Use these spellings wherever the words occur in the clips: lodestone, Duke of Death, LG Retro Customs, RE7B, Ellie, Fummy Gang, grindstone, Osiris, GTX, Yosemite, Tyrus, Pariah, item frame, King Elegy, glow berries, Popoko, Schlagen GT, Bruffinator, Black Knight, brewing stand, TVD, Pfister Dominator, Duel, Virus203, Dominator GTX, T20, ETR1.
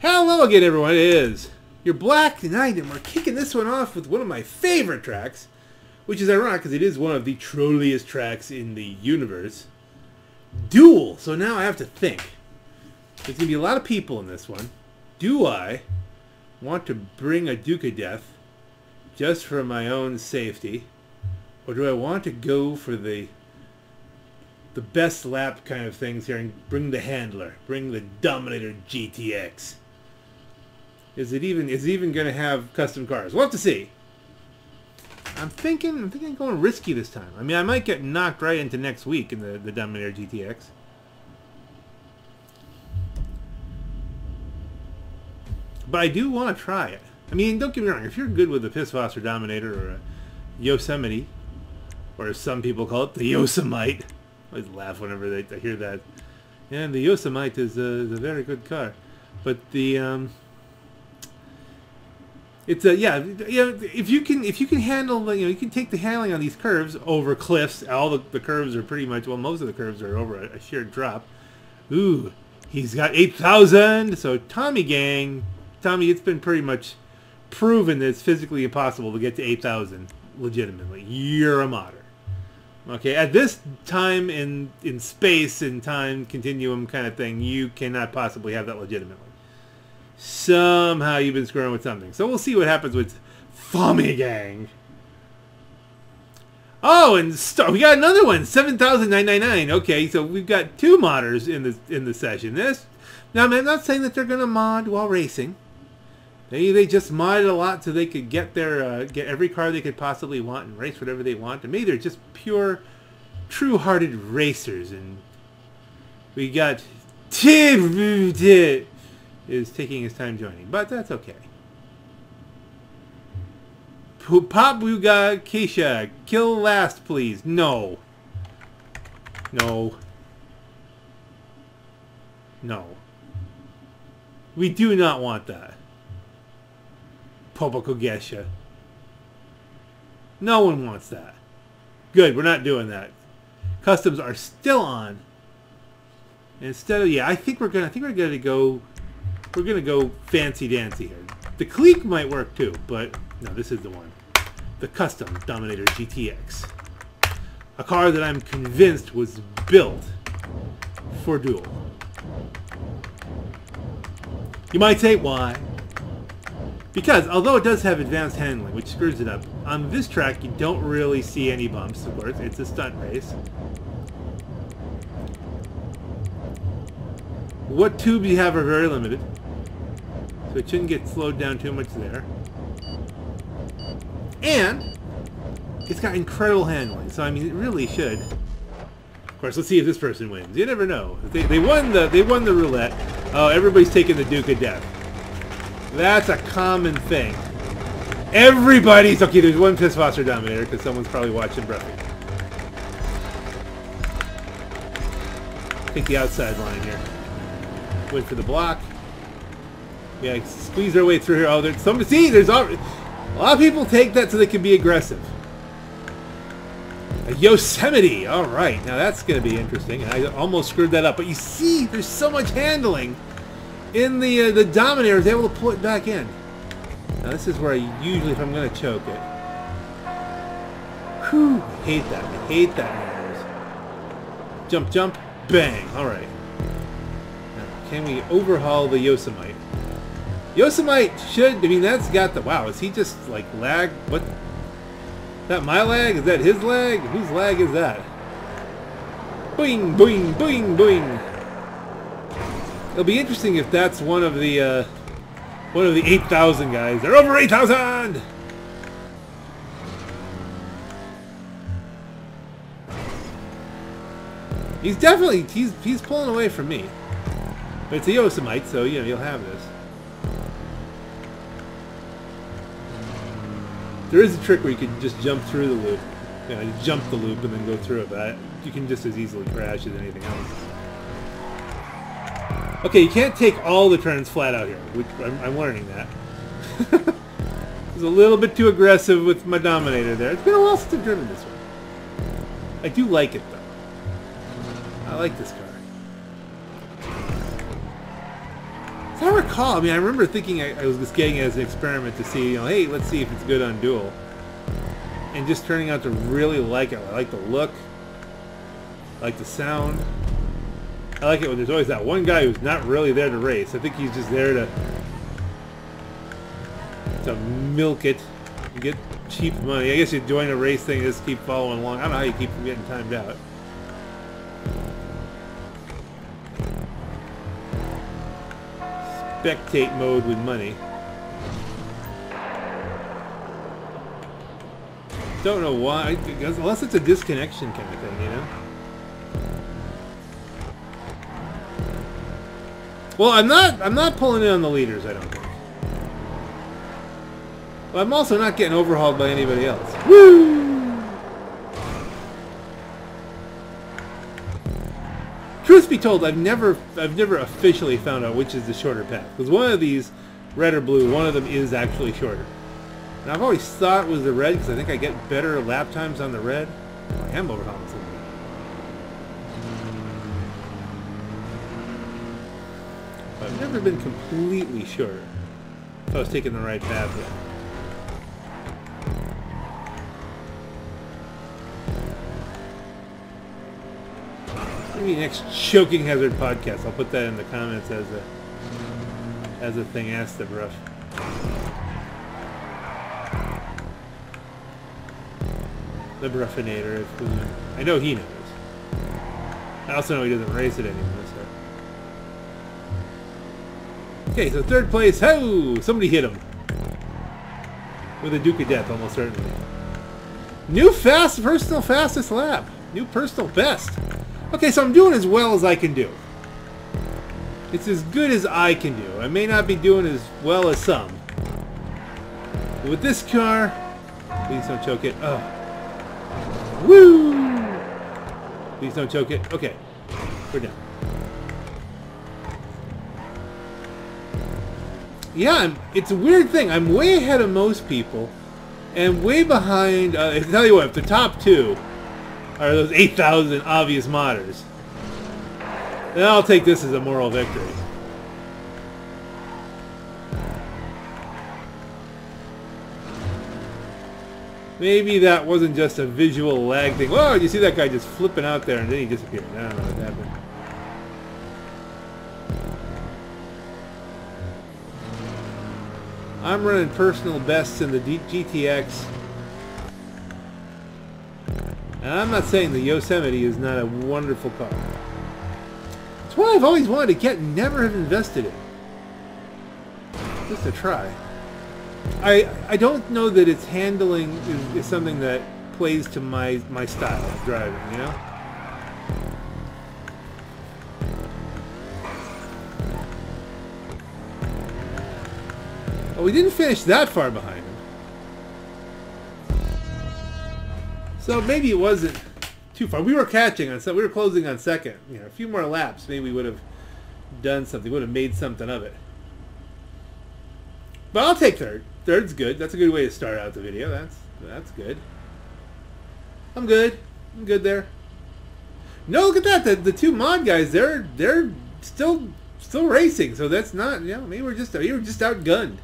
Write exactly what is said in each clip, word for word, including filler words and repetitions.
Hello again, everyone. It is your Black Knight, and we're kicking this one off with one of my favorite tracks, which is ironic because it is one of the trolliest tracks in the universe. Duel. So now I have to think. There's going to be a lot of people in this one. Do I want to bring a Duke of Death just for my own safety, or do I want to go for the the best lap kind of things here and bring the handler, bring the Dominator G T X? Is it even is it even going to have custom cars? We'll have to see. I'm thinking I'm thinking going risky this time. I mean, I might get knocked right into next week in the, the Dominator G T X. But I do want to try it. I mean, don't get me wrong. If you're good with a Pfister Dominator or a Yosemite, or as some people call it, the Yosemite. I always laugh whenever they, I hear that. And the Yosemite is a, is a very good car. But the... Um, It's a yeah, you know, if you can if you can handle the, you know, you can take the handling on these curves over cliffs. All the, the curves are pretty much, well, most of the curves are over a, a sheer drop. Ooh, he's got eight thousand. So Tommy Gang, Tommy, it's been pretty much proven that it's physically impossible to get to eight thousand legitimately. You're a modder. Okay, at this time in in space and time continuum kind of thing, you cannot possibly have that legitimately. Somehow you've been screwing with something. So we'll see what happens with Fummy Gang. Oh, and star we got another one, seven thousand nine hundred ninety-nine. Okay, so we've got two modders in the in the session. This now, I'm not saying that they're gonna mod while racing. They they just modded a lot so they could get their uh, get every car they could possibly want and race whatever they want. And maybe they're just pure, true-hearted racers. And we got T V D. Is taking his time joining, but that's okay. Popoko Keisha, kill last, please. No. No. No. We do not want that. Popoko Keisha. No one wants that. Good, we're not doing that. Customs are still on. Instead of yeah, I think we're gonna. I think we're gonna go. We're going to go fancy-dancy here. The clique might work too, but no, this is the one. The custom Dominator G T X. A car that I'm convinced was built for duel. You might say, why? Because, although it does have advanced handling, which screws it up, on this track you don't really see any bumps, of course. It's a stunt race. What tubes you have are very limited. So it shouldn't get slowed down too much there. And it's got incredible handling, so I mean it really should. Of course, let's see if this person wins. You never know. They, they won the they won the roulette. Oh, everybody's taking the Duke of Death. That's a common thing. Everybody's okay. There's one Pfister Dominator because someone's probably watching Ruffy. Take the outside line here. Went for the block. Yeah, squeeze our way through here. Oh, there's some. See, there's all, a lot of people take that so they can be aggressive. A Yosemite. All right, now that's going to be interesting. I almost screwed that up, but you see, there's so much handling in the uh, the Dominator is able to pull it back in. Now this is where I usually, if I'm going to choke it. Whew, I hate that. I hate that. Jump, jump, bang. All right. Can we overhaul the Yosemite? Yosemite should, I mean, that's got the, wow, is he just, like, lag? What? Is that my lag? Is that his lag? Whose lag is that? Boing, boing, boing, boing. It'll be interesting if that's one of the, uh, one of the eight thousand guys. They're over eight thousand! He's definitely, he's, he's pulling away from me. But it's a Yosemite, so you know you'll have this. There is a trick where you can just jump through the loop. You know, you jump the loop and then go through it, but you can just as easily crash as anything else. Okay, you can't take all the turns flat out here. Which I'm, I'm learning that. I was a little bit too aggressive with my Dominator there. It's been a while since I've driven this one. I do like it though. I like this car. If I recall, I mean, I remember thinking I, I was just getting it as an experiment to see, you know, hey, let's see if it's good on dual. And just turning out to really like it. I like the look. I like the sound. I like it when there's always that one guy who's not really there to race. I think he's just there to to milk it and get cheap money. I guess you're doing a race thing and just keep following along. I don't know how you keep from getting timed out. Spectate mode with money. Don't know why, unless it's a disconnection kind of thing, you know? Well, I'm not, I'm not pulling in on the leaders, I don't think. Well, I'm also not getting overhauled by anybody else. Woo! Truth be told, I've never, I've never officially found out which is the shorter path. Because one of these, red or blue, one of them is actually shorter. And I've always thought it was the red, because I think I get better lap times on the red. Oh, I am overhauling somebody. I've never been completely sure if I was taking the right path yet. Maybe next Choking Hazard podcast, I'll put that in the comments as a as a thing. Ask the brush. The Bruffinator. I know he knows. I also know he doesn't race it anymore. Okay, so third place, ho! Somebody hit him. With a Duke of Death, almost certainly. New fast, personal fastest lap. New personal best. Okay, so I'm doing as well as I can do. It's as good as I can do. I may not be doing as well as some. But with this car, please don't choke it. Oh. Woo! Please don't choke it. Okay, we're done. Yeah, I'm, it's a weird thing. I'm way ahead of most people, and way behind. Uh, I tell you what, if the top two are those eight thousand obvious modders, then I'll take this as a moral victory. Maybe that wasn't just a visual lag thing. Whoa, you see that guy just flipping out there, and then he disappeared. I don't know what happened. I'm running personal bests in the G T X. And I'm not saying the Yosemite is not a wonderful car. It's one I've always wanted to get and never have invested in. Just a try. I I don't know that its handling is, is something that plays to my, my style of driving, you know? Oh, we didn't finish that far behind him. So maybe it wasn't too far. We were catching on, so we were closing on second. You know, a few more laps, maybe we would have done something, would have made something of it. But I'll take third. Third's good. That's a good way to start out the video. That's that's good. I'm good. I'm good there. No, look at that. The the two mod guys, they're they're still still racing. So that's not, you know, maybe we're just we were just outgunned.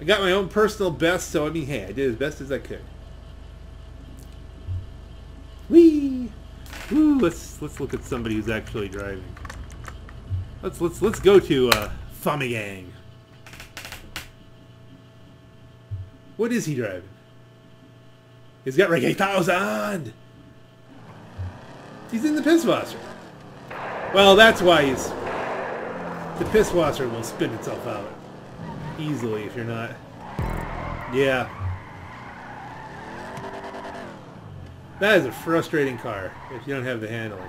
I got my own personal best, so I mean, hey, I did as best as I could. Whee! Woo! Let's let's look at somebody who's actually driving. Let's let's let's go to uh, Fummy Gang. What is he driving? He's got like eight thousand. He's in the piss washer. Well, that's why he's. The piss washer will spin itself out. Easily, if you're not. Yeah. That is a frustrating car if you don't have the handling.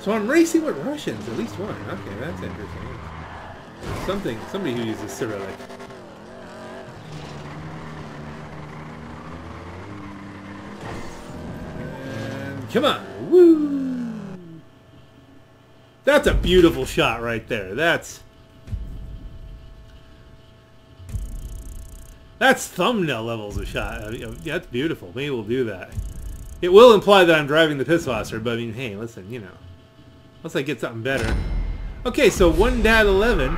So I'm racing with Russians, at least one. Okay, that's interesting. Something, somebody who uses Cyrillic. And come on, Woo! That's a beautiful shot right there. That's... That's thumbnail levels of shot. I mean, that's beautiful. Maybe we'll do that. It will imply that I'm driving the piss officer, but I mean, hey, listen, you know. Unless I get something better. Okay, so one dad eleven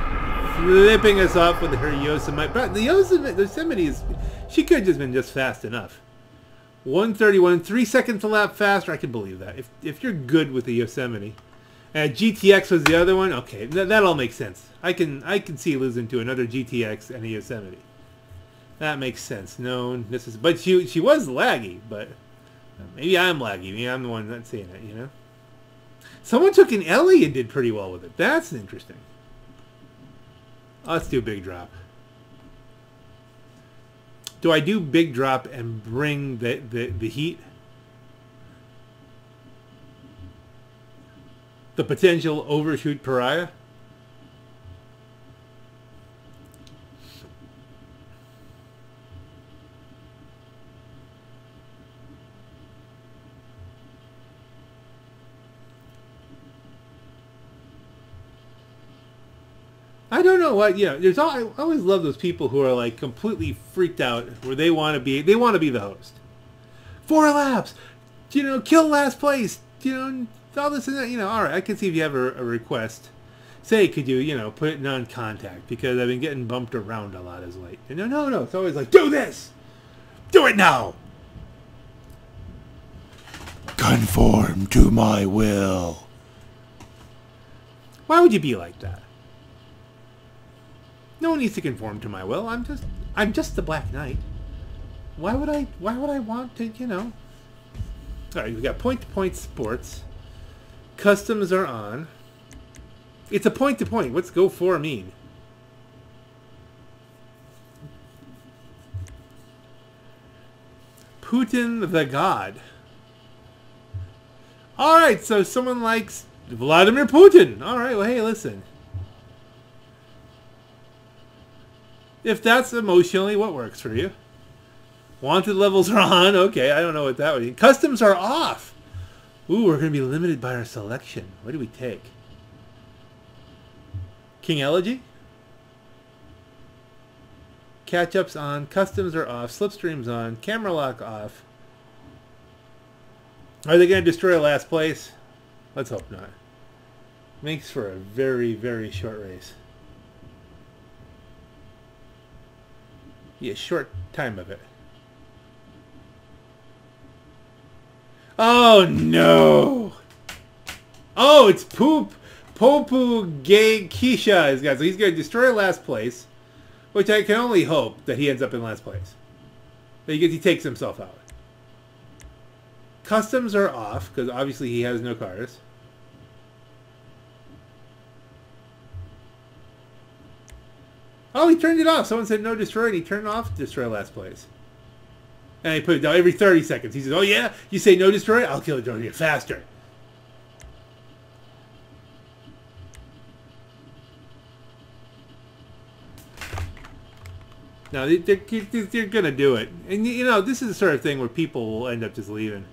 flipping us off with her Yosemite. But the Yosemite, Yosemite is... She could have just been just fast enough. one thirty-one, three seconds a lap faster. I can believe that. If, if you're good with the Yosemite. Uh, G T X was the other one. Okay, th that all makes sense. I can I can see losing to another G T X and a Yosemite. That makes sense. No, this is. But she she was laggy. But maybe I'm laggy. Maybe I'm the one not seeing it. You know. Someone took an Ellie and did pretty well with it. That's interesting. Oh, let's do big drop. Do I do big drop and bring the the, the heat? The potential overshoot Pariah. I don't know what, yeah, there's all, I always love those people who are like completely freaked out where they want to be, they want to be the host. Four laps, you know, kill last place, you know, all this and that, you know, all right, I can see if you have a, a request. Say, could you, you know, put it non-contact because I've been getting bumped around a lot as late. And no, no, no, it's always like, do this! Do it now! Conform to my will. Why would you be like that? No one needs to conform to my will. I'm just, I'm just the Black Knight. Why would I, why would I want to, you know? All right, we got point-to-point sports. Customs are on. It's a point to point. What's go for mean? Putin the God. Alright, so someone likes Vladimir Putin. Alright, well hey, listen. If that's emotionally what works for you. Wanted levels are on. Okay, I don't know what that would mean. Customs are off. Ooh, we're going to be limited by our selection. What do we take? King Elegy? Catch-ups on. Customs are off. Slipstream's on. Camera lock off. Are they going to destroy last place? Let's hope not. Makes for a very, very short race. Yeah, short time of it. Oh no! Oh, it's Poop Popu Gay Keisha is got, so he's gonna destroy last place, which I can only hope that he ends up in last place. That he gets, he takes himself out. Customs are off because obviously he has no cars. Oh, he turned it off. Someone said no destroy, and he turned it off. Destroy last place. And he put it down every thirty seconds. He says, oh yeah, you say no destroy? I'll kill the drone faster. Now, they're, they're, they're going to do it. And, you know, this is the sort of thing where people will end up just leaving.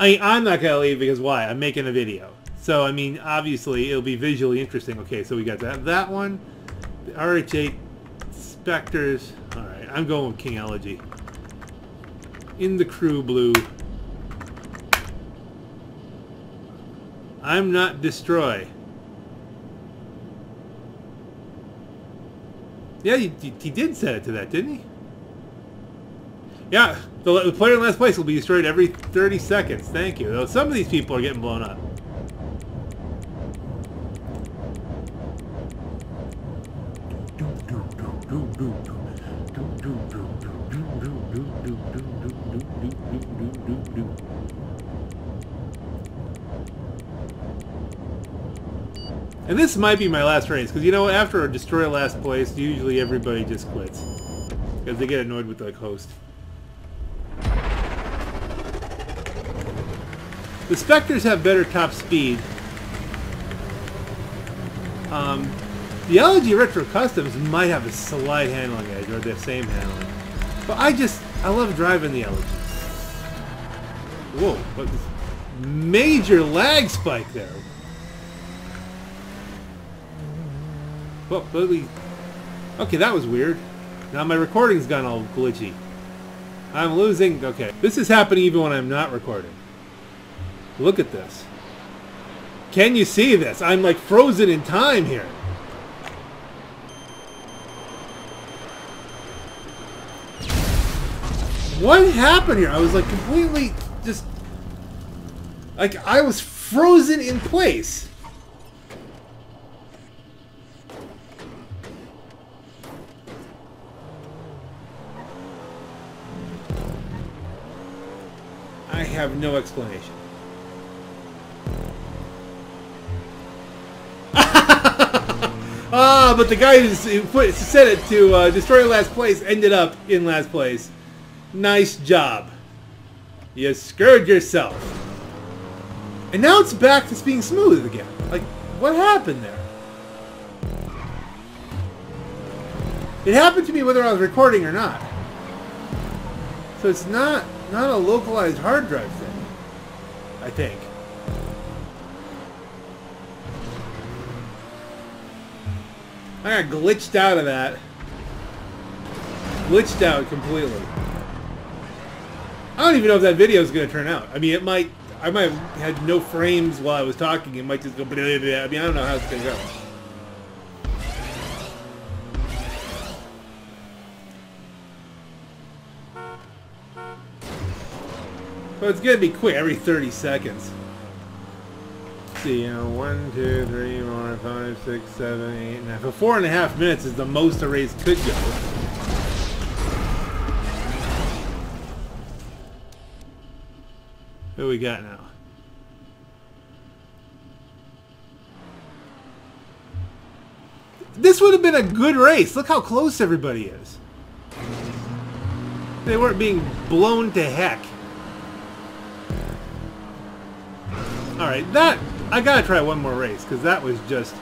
I mean, I'm not going to leave because why? I'm making a video. So, I mean, obviously, it'll be visually interesting. Okay, so we got that, that one. The R H eight Specters. All right. I'm going with King Elegy. In the crew blue. I'm not destroy. Yeah, he, he did set it to that, didn't he? Yeah, the, the player in last place will be destroyed every thirty seconds. Thank you. Though some of these people are getting blown up. And this might be my last race, because you know, after a destroy last place, usually everybody just quits. Because they get annoyed with the host. The Spectres have better top speed. Um, the L G Retro Customs might have a slight handling edge, or the same handling. But I just, I love driving the L G. Whoa, what is this? Major lag spike there. Well, okay, that was weird. Now my recording's gone all glitchy. I'm losing. Okay, this is happening even when I'm not recording. Look at this. Can you see this? I'm like frozen in time here. What happened here? I was like completely just... Like, I was frozen in place. I have no explanation. Ah, but the guy who put, said it to uh, destroy last place ended up in last place. Nice job. You scared yourself. And now it's back to being smooth again. Like, what happened there? It happened to me whether I was recording or not. So it's not not a localized hard drive thing, I think. I got glitched out of that. Glitched out completely. I don't even know if that video is going to turn out. I mean, it might... I might have had no frames while I was talking. It might just go... Blah, blah, blah. I mean, I don't know how it's going to go. But it's going to be quick. Every thirty seconds. Let's see, you know, one, two, three, four, five, six, seven, eight, nine. For four and a half minutes is the most a race could go. What do we got now? This would have been a good race. Look how close everybody is. They weren't being blown to heck. Alright, that... I gotta try one more race, because that was just...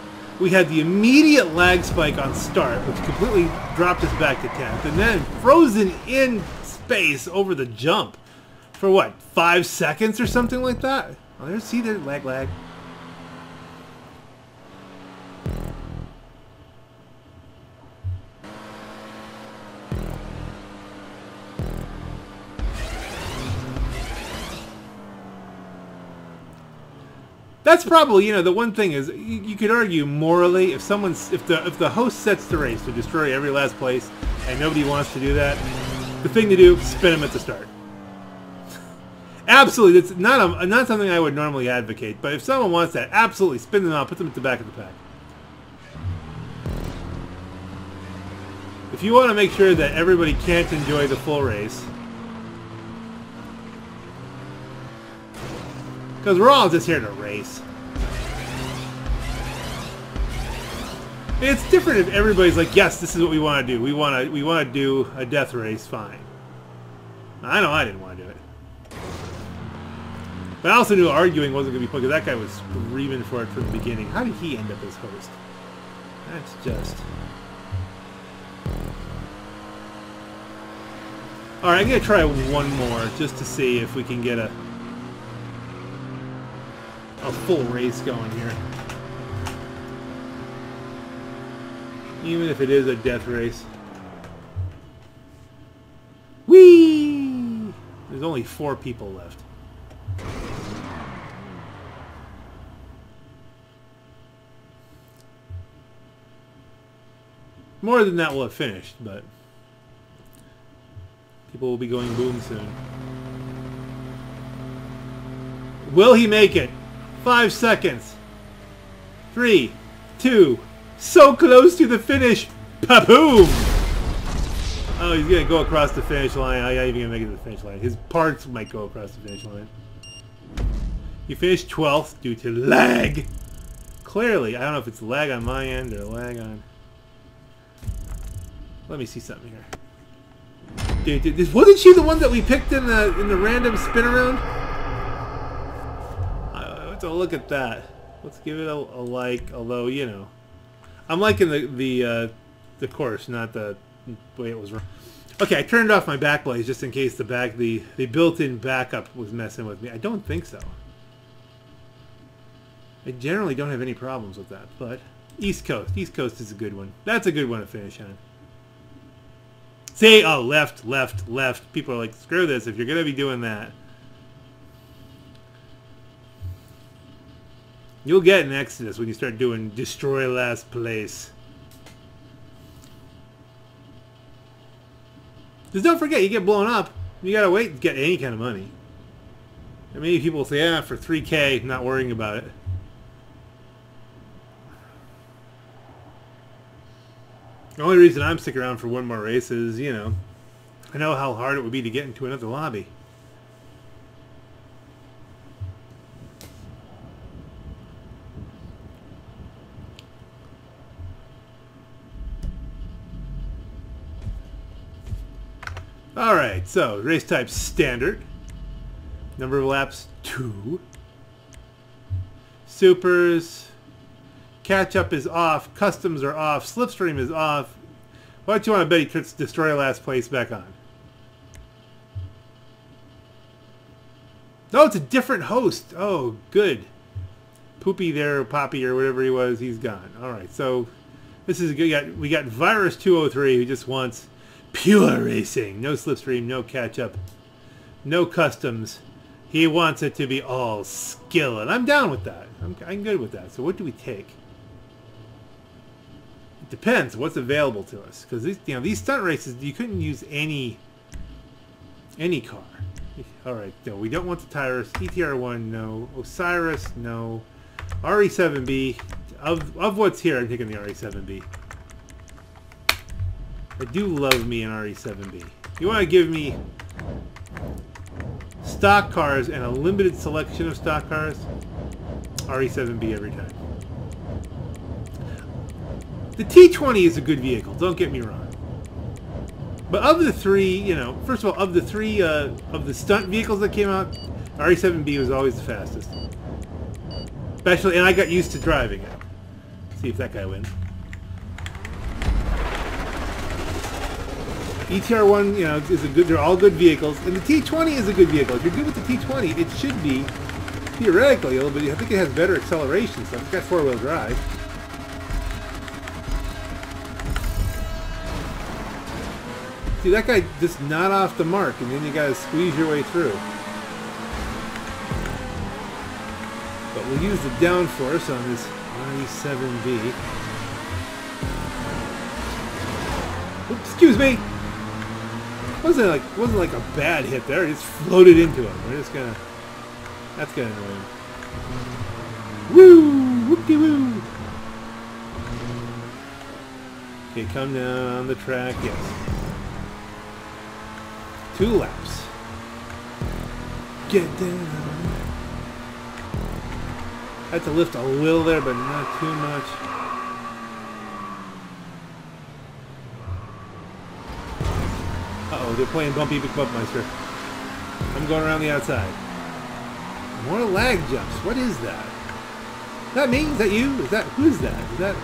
We had the immediate lag spike on start, which completely dropped us back to tenth, and then frozen in space over the jump. For what, five seconds or something like that? Oh, there's, see, there's lag, lag. That's probably, you know, the one thing is, you, you could argue morally, if someone's, if the, if the host sets the race to destroy every last place, and nobody wants to do that, the thing to do, spin them at the start. Absolutely, it's not a, not something I would normally advocate, but if someone wants that, absolutely spin them out, put them at the back of the pack. If you want to make sure that everybody can't enjoy the full race, because we're all just here to race. It's different if everybody's like, "Yes, this is what we want to do. We want to we want to do a death race." Fine. I know I didn't want to do it. But I also knew arguing wasn't going to be fun, because that guy was screaming for it from the beginning. How did he end up as host? That's just... Alright, I'm going to try one more, just to see if we can get a... a full race going here. Even if it is a death race. Whee! There's only four people left. More than that will have finished, but people will be going boom soon. Will he make it? Five seconds. Three, two, so close to the finish. Paboom! Oh, he's gonna go across the finish line. I'm not even gonna make it to the finish line. His parts might go across the finish line. He finished twelfth due to lag. Clearly, I don't know if it's lag on my end or lag on... Let me see something here. Dude, dude, this, wasn't she the one that we picked in the in the random spin around? Uh, let's look at that. Let's give it a, a like. Although, you know, I'm liking the the uh, the course, not the way it was run. Okay, I turned off my back blaze just in case the back the the built-in backup was messing with me. I don't think so. I generally don't have any problems with that, but East Coast, East Coast is a good one. That's a good one to finish on. Say, oh, left, left, left. People are like, screw this if you're gonna be doing that. You'll get an exodus when you start doing destroy last place. Just don't forget, you get blown up, you gotta wait to get any kind of money. And many people say, yeah, for three K, not worrying about it. The only reason I'm sticking around for one more race is, you know, I know how hard it would be to get into another lobby. Alright, so race type standard. Number of laps, two. Supers. Catch-up is off. Customs are off. Slipstream is off. Why don't you want to bet he puts destroy last place back on? No, it's a different host. Oh, good. Poopy there, Poppy, or whatever he was, he's gone. Alright, so this is good. We got, we got Virus two oh three who just wants pure racing. No slipstream, no catch-up, no customs. He wants it to be all skill, and I'm down with that. I'm, I'm good with that. So what do we take? It depends what's available to us, because these, you know, these stunt races, you couldn't use any any car. All right, no, we don't want the Tyrus. E T R one, no. Osiris, no. R E seven B, of of what's here, I'm taking the R E seven B. I do love me an R E seven B. You want to give me stock cars and a limited selection of stock cars? R E seven B every time. The T twenty is a good vehicle, don't get me wrong. But of the three, you know, first of all, of the three, uh, of the stunt vehicles that came out, R E seven B was always the fastest. Especially, and I got used to driving it. See if that guy wins. E T R one, you know, is a good, they're all good vehicles, and the T twenty is a good vehicle. If you're good with the T twenty, it should be, theoretically, a little bit, I think it has better acceleration, so it's got four-wheel drive. See, that guy just not off the mark, and then you gotta squeeze your way through. But we'll use the downforce on this R E seven B. Oops, excuse me! Wasn't like wasn't like a bad hit there. It just floated into him. We're just gonna. That's gonna annoy him. Woo! Whoopty woo! Okay, come down on the track. Yes. Two laps. Get down. I had to lift a little there, but not too much. Uh-oh, they're playing Bumpy Big Bumpmeister. I'm going around the outside. More lag jumps. What is that? Is that me? Is that you? Is that who is that? Is that?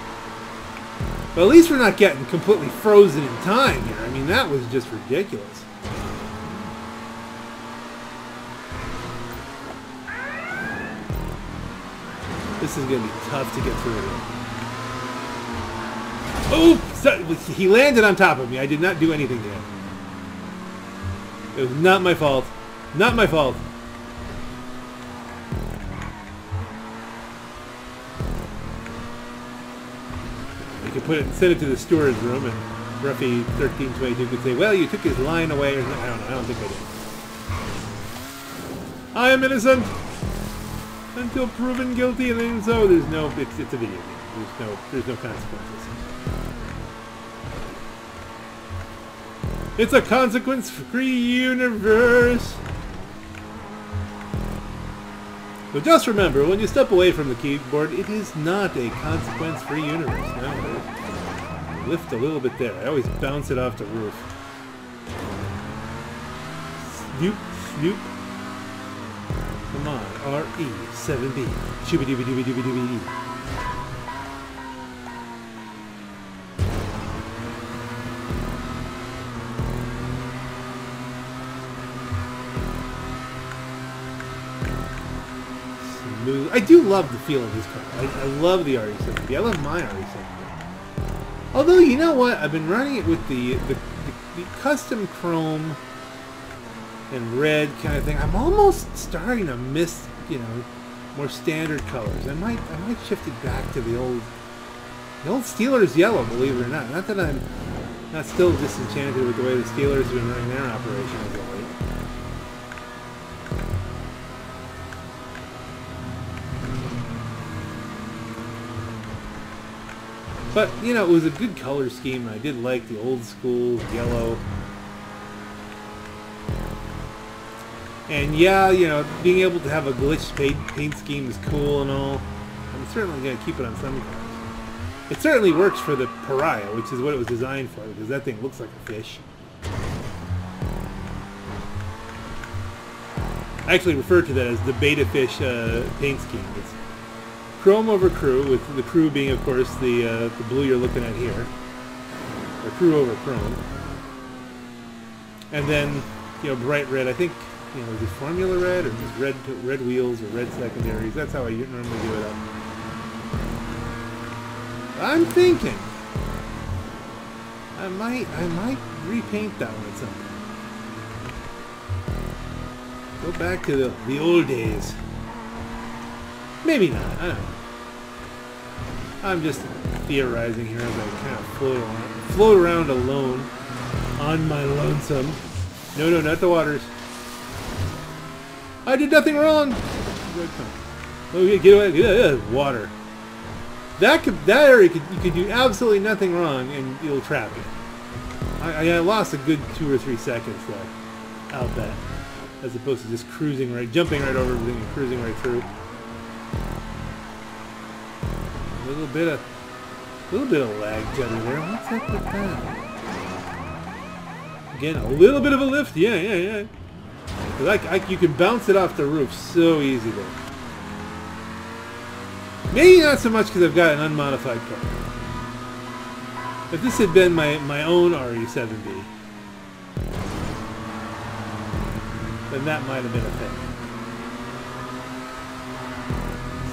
But at least we're not getting completely frozen in time here. I mean, that was just ridiculous. This is going to be tough to get through. Oh! So, he landed on top of me. I did not do anything to him. It was not my fault. Not my fault. You could put it, send it to the steward's room, and Ruffy thirteen twenty-two could say, well, you took his line away. Or, I don't know. I don't think I did. I am innocent! Until proven guilty, and then so there's no, it's, it's a video game. There's no, there's no consequences. It's a consequence-free universe! So just remember, when you step away from the keyboard, it is not a consequence-free universe. No, I lift a little bit there. I always bounce it off the roof. Snoop, snoop. Come on, R E seven B. Shooby dooby dooby dooby dooby dee. blue. I do love the feel of this car. I, I love the R E seven B. I love my R E seven B. Although, you know what? I've been running it with the, the, the, the custom chrome and red kind of thing. I'm almost starting to miss, you know, more standard colors. I might I might shift it back to the old the old Steelers yellow, believe it or not. Not that I'm not still disenchanted with the way the Steelers have been running their operation as of late. But, you know, it was a good color scheme, and I did like the old school yellow. And yeah, you know, being able to have a glitched paint, paint scheme is cool and all. I'm certainly going to keep it on some cars. It certainly works for the Pariah, which is what it was designed for, because that thing looks like a fish. I actually refer to that as the beta fish uh, paint scheme. It's chrome over crew, with the crew being, of course, the, uh, the blue you're looking at here. Or crew over chrome. And then, you know, bright red, I think... You know, is it formula red or just red red wheels or red secondaries? That's how I normally do it up. I'm thinking I might I might repaint that one at some point. Go back to the the old days. Maybe not. I don't know. I'm just theorizing here as I kind of float around, float around alone on my lonesome. No, no, not the waters. I did nothing wrong. Okay, get away! Yeah, water. That could, that area could, you could do absolutely nothing wrong, and it'll trap you. I, I lost a good two or three seconds though, out that, as opposed to just cruising right, jumping right over everything and cruising right through. A little bit of, a little bit of lag everywhere. What's up with that? Again, a little bit of a lift. Yeah, yeah, yeah. Like I, you can bounce it off the roof so easy there. Maybe not so much because I've got an unmodified car. If this had been my, my own R E seven B, then that might have been a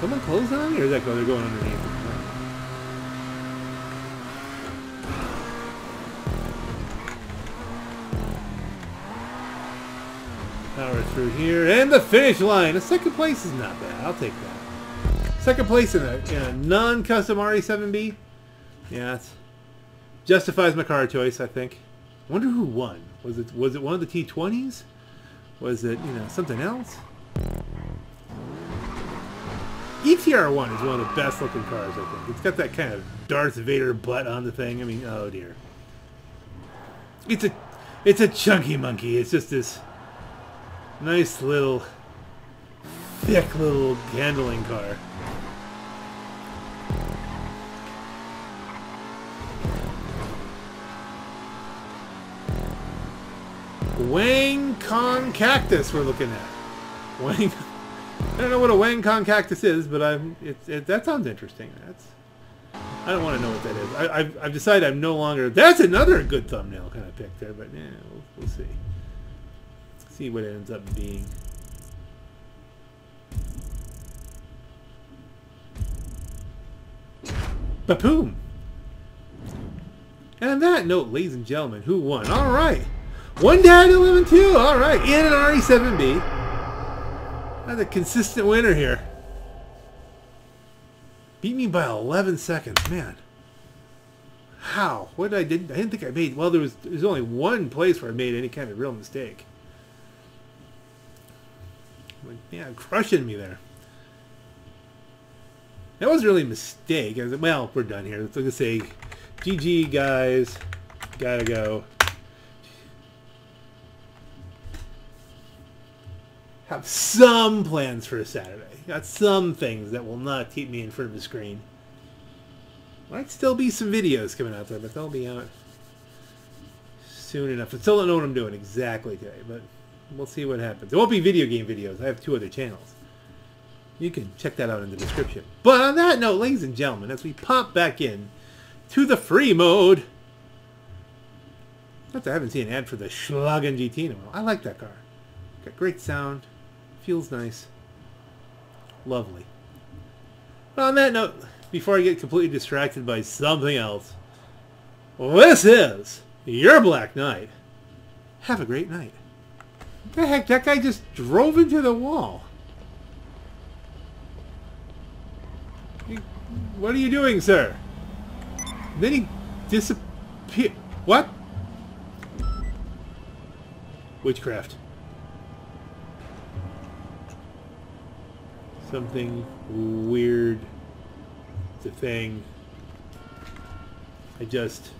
thing. Someone closed on me, or is that go? They're going underneath. We're through here, and the finish line. The second place is not bad. I'll take that. Second place in a, in a non-custom R E seven B. Yeah, it justifies my car choice, I think. I wonder who won. Was it was it one of the T twenties? Was it, you know, something else? E T R one is one of the best-looking cars, I think. It's got that kind of Darth Vader butt on the thing. I mean, oh dear. It's a it's a chunky monkey. It's just this. Nice little, thick little handling car. Wang Kong cactus we're looking at. Wang, I don't know what a Wang Kong cactus is, but I'm. It's it, that sounds interesting. That's. I don't want to know what that is. I, I've I've decided I'm no longer. That's another good thumbnail kind of pick there, but yeah, we'll, we'll see. See what it ends up being. Ba-poom! And on that note, ladies and gentlemen, who won? Alright! One dad eleven two! Alright, in an R E seven B. That's a consistent winner here. Beat me by eleven seconds, man. How? What did I did I didn't think I made. Well, there was there's only one place where I made any kind of real mistake. Yeah, crushing me there. That wasn't really a mistake. I was like, well, we're done here. Let's look at say, G G guys, gotta go. Have some plans for a Saturday. Got some things that will not keep me in front of the screen. Might still be some videos coming out there, but they'll be out soon enough. I still don't know what I'm doing exactly today, but. We'll see what happens. There won't be video game videos. I have two other channels. You can check that out in the description. But on that note, ladies and gentlemen, as we pop back in to the free mode. I haven't seen an ad for the Schlagen G T in a while. I like that car. Got great sound. Feels nice. Lovely. But on that note, before I get completely distracted by something else, this is your Black Knight. Have a great night. What the heck? That guy just drove into the wall. What are you doing, sir? And then he disappeared. What? Witchcraft. Something weird. It's a thing. I just...